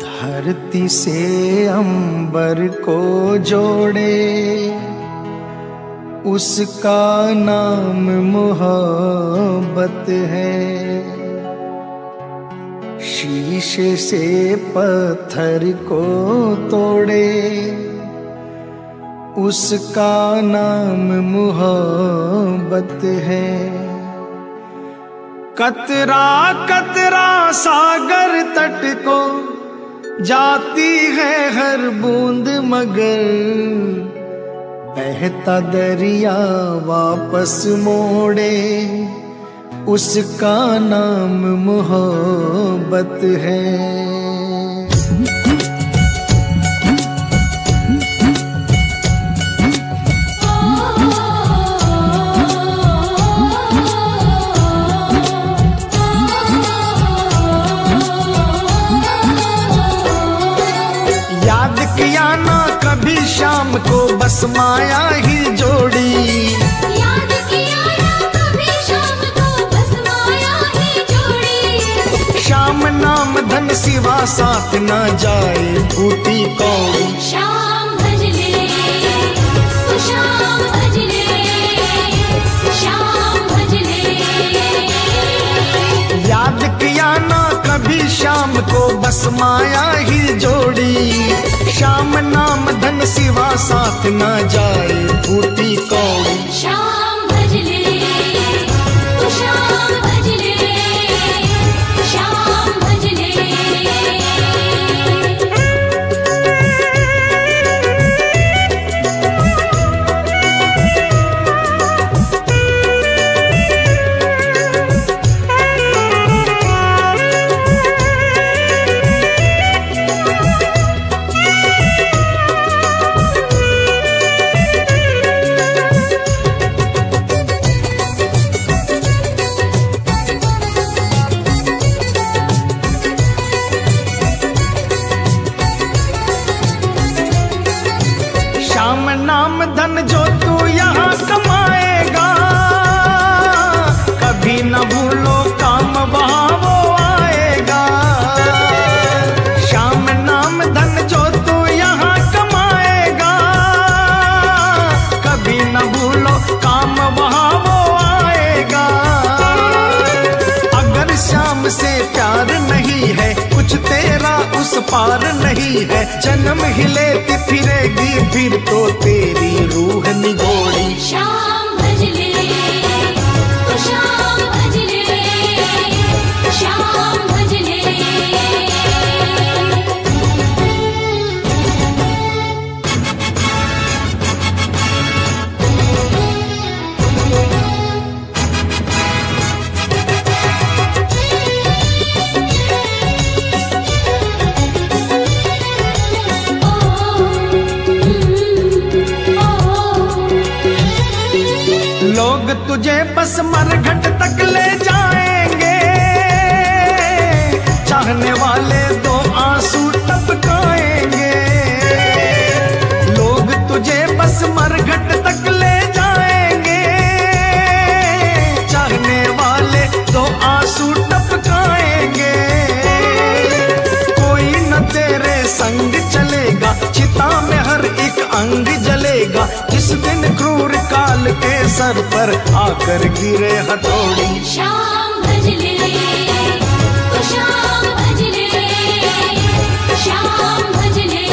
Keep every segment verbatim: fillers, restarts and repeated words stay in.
धरती से अंबर को जोड़े उसका नाम मोहब्बत है। शीशे से पत्थर को तोड़े उसका नाम मोहब्बत है। कतरा कतरा सागर तट को जाती है हर बूंद, मगर बहता दरिया वापस मोड़े उसका नाम मोहब्बत है। याद किया ना कभी शाम को बस माया ही जोड़ी, याद किया ना कभी शाम को बस माया ही जोड़ी। शाम नाम धन सिवा साथ ना जाए भूती कौड़ी, शाम भज ले तो शाम भज ले, शाम भज ले। याद किया ना कभी शाम को बस माया ही जोड़ी। शाम नाम धन सिवा साथ ना जाए भूती कौड़ी, शाम भज ले तो शाम भज ले, शाम भज ले। शाम नाम धन जो तू यहाँ कमाएगा, कभी न भूलो काम वहाँ वो आएगा। शाम नाम धन जो तू यहाँ कमाएगा, कभी न भूलो काम वहाँ वो आएगा। अगर शाम से प्यार नहीं है, कुछ तेरा उस पार नहीं है। जन्म हिले फिरेगी फिर तो तेरी रूह निगोड़ी, शाम भज ले तो शाम भज ले, शाम भज ले। लोग तुझे बस मरघट तक ले जाएंगे, चाहने वाले तो आंसू टपकाएंगे। लोग तुझे बस मरघट तक ले जाएंगे, चाहने वाले तो आंसू टपकाएंगे। कोई न तेरे संग चलेगा, चिता में हर एक अंग जलेगा। जिस दिन क्रूर काल के सर पर आकर गिरे हथौड़ी, शाम भज ले तो शाम भज ले, शाम भज ले।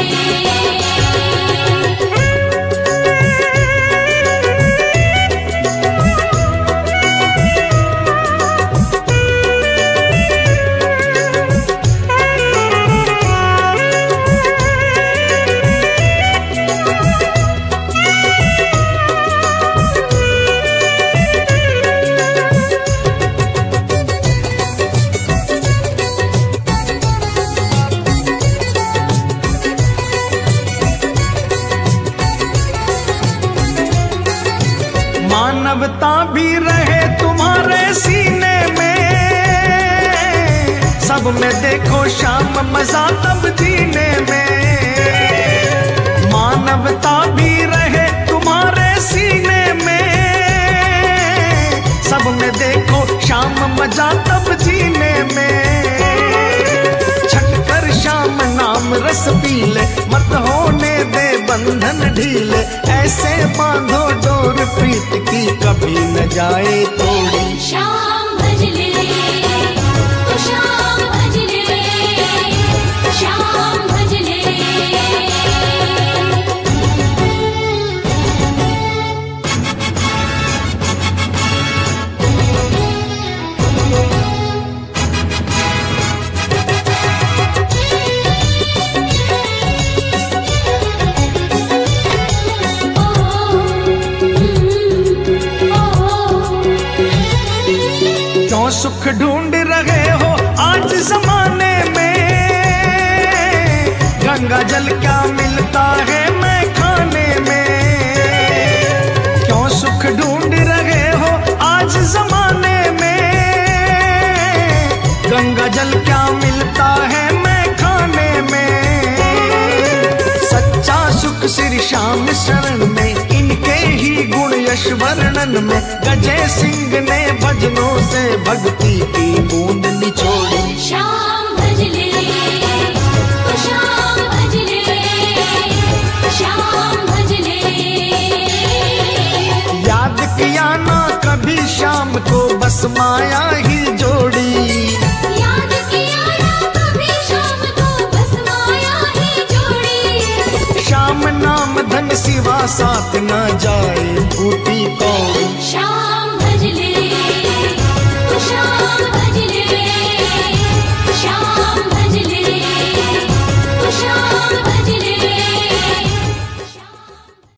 मानवता भी रहे तुम्हारे सीने में, सब में देखो शाम मजा तब जीने में। मानवता भी रहे तुम्हारे सीने में, सब में देखो शाम मजा तब जीने में। रस पी ले, मत होने दे बंधन ढीले, ऐसे बांधो डोर प्रीत की कभी न जाए तोड़ी। शाम भज ले, तो शाम भज ले, शाम भज ले। सुख ढूंढ रहे हो आज जमाने में, गंगा जल क्या मिलता है मैं खाने में। क्यों सुख ढूंढ रहे हो आज जमाने में, गंगा जल क्या मिलता है मैं खाने में। सच्चा सुख श्री श्याम शरण में, इनके ही गुण यश वर्णन में, गजे सिंह ने भजनों से भक्ति की बूंद निचोड़ी। शाम भज ले, तो शाम भज ले, शाम भज ले। याद किया ना कभी शाम को बस माया ही जोड़ी, याद किया ना कभी शाम को बस माया ही जोड़ी। शाम नाम धन सिवा साथ ना जाए